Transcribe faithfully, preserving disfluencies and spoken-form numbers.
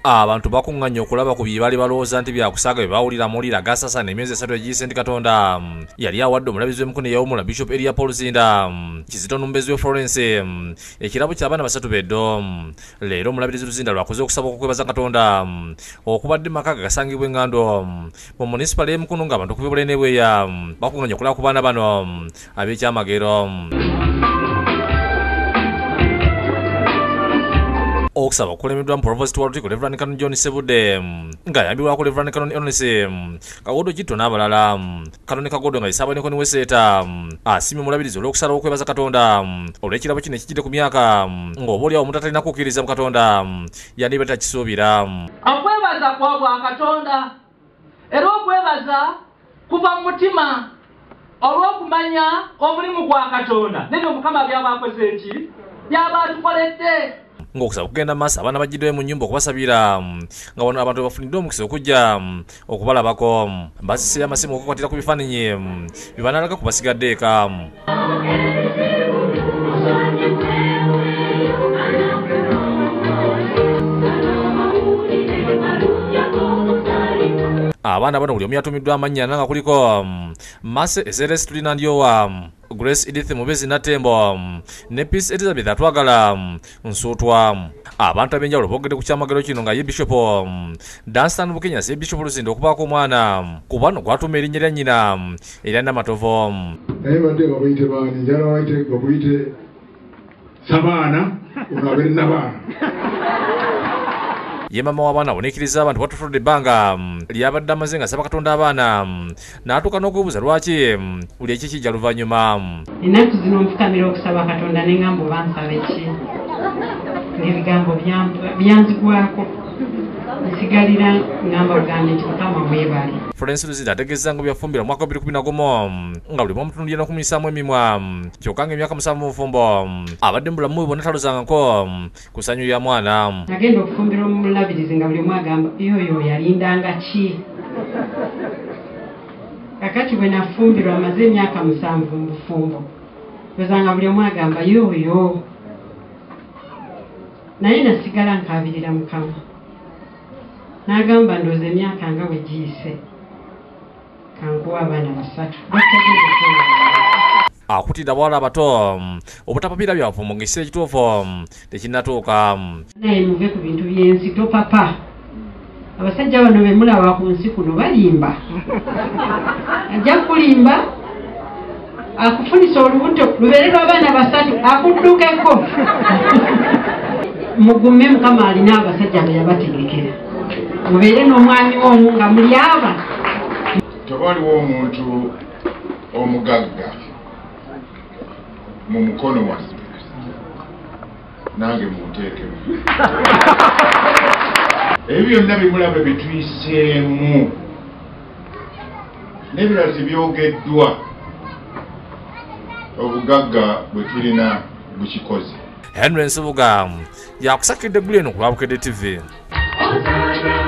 abantu bakunganya okulaba ku bibali balowooza nti byakusaga bebawulira muwulira gasasana emyezi esatu egiyise nti Katonda yali awadde omulabizi w'emikono eyawummula Bishop Elia Paul Luzinda Kizito n'omubeezi we Florence ekirabo ky'abaana basatu beddo. Leero omulabizi Luzinda lwakoze okusaba okwebaza Katonda okubadde maka gasangibwa engando mu munisipal y'Emikono ng'abantu ku bibulene bweya bakunganya okulaba ku baana bano ab'ekyamagero. Okusaba okulembeddwa mu Provost wa Lutikko Reverend Canon John Sebude ng'ayambibwa ku Reverend Canon Onese Kagodo Kitto n'abalala. Canon Kagodo nga yeesaabaaneko ne Weseeta asiimye omulabirizi olw'okusalawo okwebaza Katonda olw'ekirabo kino ekijjidde ku myaka ng'oboolyawo omuntu atalina kukkiriza mu Katonda yandiba takisuubira. Okwebaza kwa bwa Katonda era okwebaza kuva mu mutima olw'okumanya omulimu gwa Katonda neno Mukama by'aba akoze eki by'aba atukoledde. Ngokusaba kugenda masa abana bajiddwe mu nyumba okubasabira nga wano abantu bafunidde omukisa okujja okubalabako basise amasimu okukwatira ku bifaananyi bibanalaga kubasigadde eka. Abaana bano buli omu yatumiddwa amannya nga kuliko Mase Ezeres tulina ndyowa Grace Edith Mubezi Natembo ne Peace Elizabeth Atwagala Nsutwa. Abantu abenjawulo boogedde ku kyamagero kino nga ye Bishop Om Dustin Woking ye Bishop Luzinda okubaako omwana ku bano gwatuma erinnya lya nnyina erya Namatovu. Naye badde nga buyite baani njala wayite nga buyite sabaana onabeere nabaana. Ye mama w'abaana oneekiriza abantu batutudde ebbanga lyabadde amaze nga asaba Katonda abaana n'atuuka n'okubuuza lwaki buli eki kijja luvannyuma. Ennaku zino nfukamira okusaba Katonda ne ngamba oba nsaba eki ng'ebigambo byanzigwako nsigalira ngamba ogamba nti Mukama weebale. Florence Luzinda ategeeza nga byafumbira omwaka bbiri kkumi na gumu nga buli omu tundu yenakumuyisaamu emimwa kyokka ng'emyaka musanvu mu fumbo abadde mbulamu we bonna taluzangako ku ssanyu lya mwana. Nagenda okufumbira omulabirizi nga buli omu agamba yoyo yalindanga ki. Kakati bwe nafumbirwa amaze emyaka musanvu mu fumbo ozanga buli omu agamba yoyo naye nasigala nkaabirira Mukama. Nagamba ndoze emyaka nga bwe giyise kankuwa abaana basatu akutidde abawala abato obutapapira byavu mu ngeso ekituufu tekinnatuuka. Naye muve ku bintu byensi topapa abasajja bano be mulaba ku nsi kuno balimba ajja kulimba akufunisa olubuto lubeerera abaana basatu akuddukeko mugume Mukama alina abasajja be yabategekera mubeere n'omwami w'omu nga muli aba. Tewaliwo omuntu omugagga mu mukono wange nange munteekemu. Ebyo byonna bimulaba bituyiseemu n'ebirazi byogeddwa obugagga bwe tulina bukikoze. Henry Nsubuga yakusakidde eggulu eno ku Lwabukedde T V.